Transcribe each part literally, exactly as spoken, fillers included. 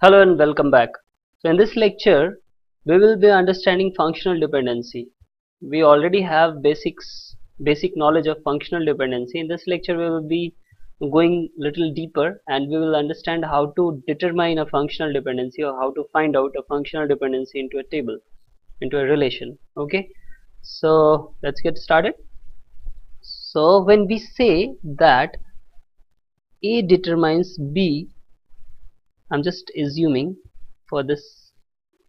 Hello and welcome back. So in this lecture we will be understanding functional dependency. We already have basics, basic knowledge of functional dependency. In this lecture we will be going little deeper and we will understand how to determine a functional dependency or how to find out a functional dependency into a table, into a relation. Okay, so let's get started. So when we say that A determines B, I'm just assuming for this.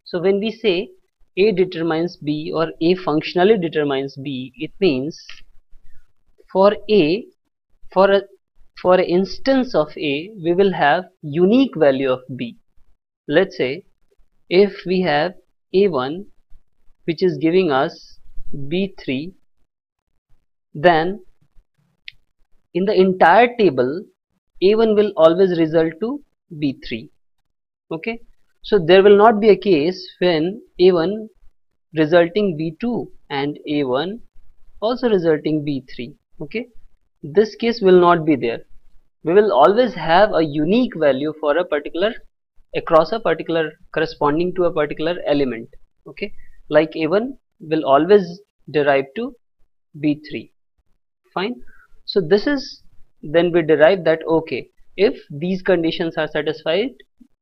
So when we say A determines B or A functionally determines B, it means for A, for a for an instance of A, we will have unique value of B. Let's say if we have A one, which is giving us B three, then in the entire table A one will always result to B three. Okay, so there will not be a case when A one resulting B two and A one also resulting B three. Okay, this case will not be there. We will always have a unique value for a particular, across a particular, corresponding to a particular element. Okay, like A one will always derive to B three. Fine. So this is, then we derive that okay, if these conditions are satisfied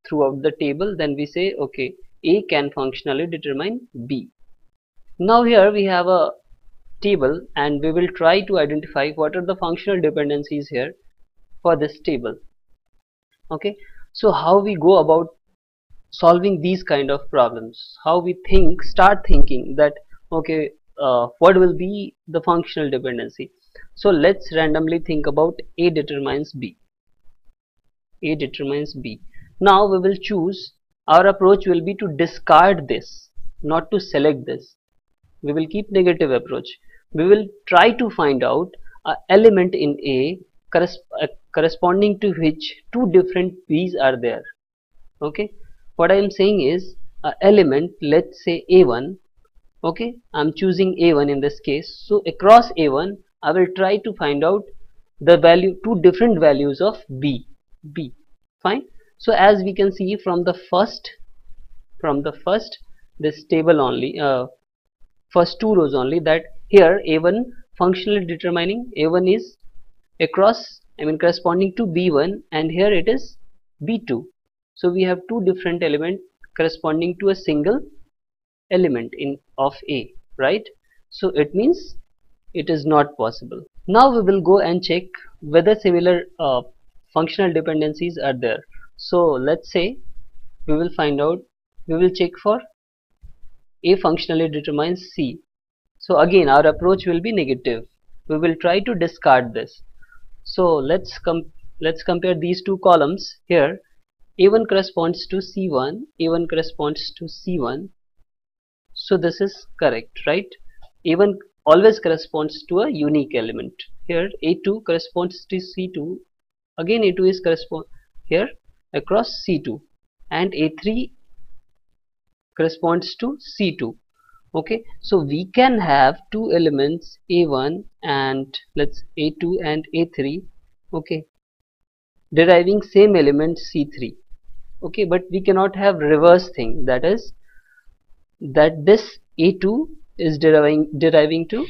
throughout the table, then we say okay, A can functionally determine B. Now here we have a table and we will try to identify what are the functional dependencies here for this table. Okay, so how we go about solving these kind of problems, how we think, start thinking that okay, uh, what will be the functional dependency. So let's randomly think about A determines B. A determines B. Now we will choose, our approach will be to discard this, not to select this. We will keep negative approach. We will try to find out an element in A corresponding to which two different B's are there. Okay, what I am saying is an element, let's say A one. Okay, I am choosing A one in this case. So across A one I will try to find out the value, two different values of B. B. Fine. So as we can see from the first from the first this table only, uh, first two rows only, that here A one functionally determining A one is across, I mean corresponding to B one, and here it is B two. So we have two different elements corresponding to a single element in of A, right? So it means it is not possible. Now we will go and check whether similar uh, functional dependencies are there. So let's say we will find out, we will check for A functionally determines C. So again our approach will be negative. We will try to discard this. So let's com let's compare these two columns here. A one corresponds to C one, A one corresponds to C one. So this is correct, right? A one always corresponds to a unique element. Here A two corresponds to C two. Again A two is correspond here across C two, and A three corresponds to C two. Okay, so we can have two elements A one and let's A two and A three, okay, deriving same element C three. Okay, but we cannot have reverse thing, that is that this A two is deriving deriving to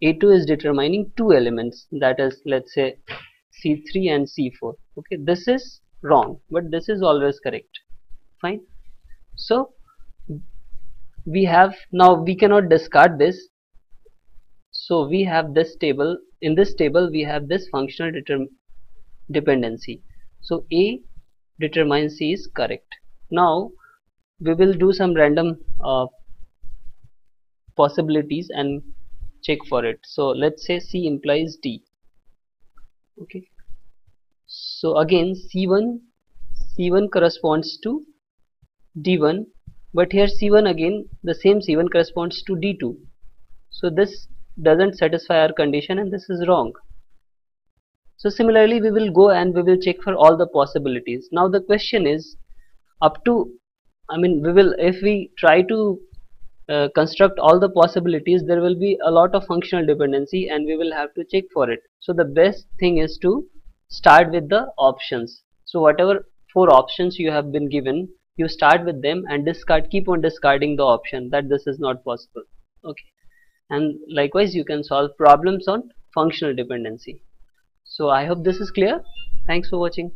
A two is determining two elements, that is let's say C three and C four. Okay, this is wrong, but this is always correct. Fine. So we have, now we cannot discard this. So we have this table, in this table we have this functional dependency. So A determines C is correct. Now we will do some random uh, possibilities and check for it. So let's say C implies D. Okay, so again C one C one corresponds to D one, but here C one again, the same C one corresponds to D two. So this doesn't satisfy our condition and this is wrong. So similarly we will go and we will check for all the possibilities. Now the question is, up to, I mean we will, if we try to Uh, construct all the possibilities, there will be a lot of functional dependency and we will have to check for it. So the best thing is to start with the options. So whatever four options you have been given, you start with them and discard, keep on discarding the option that this is not possible. Okay, and likewise you can solve problems on functional dependency. So I hope this is clear. Thanks for watching.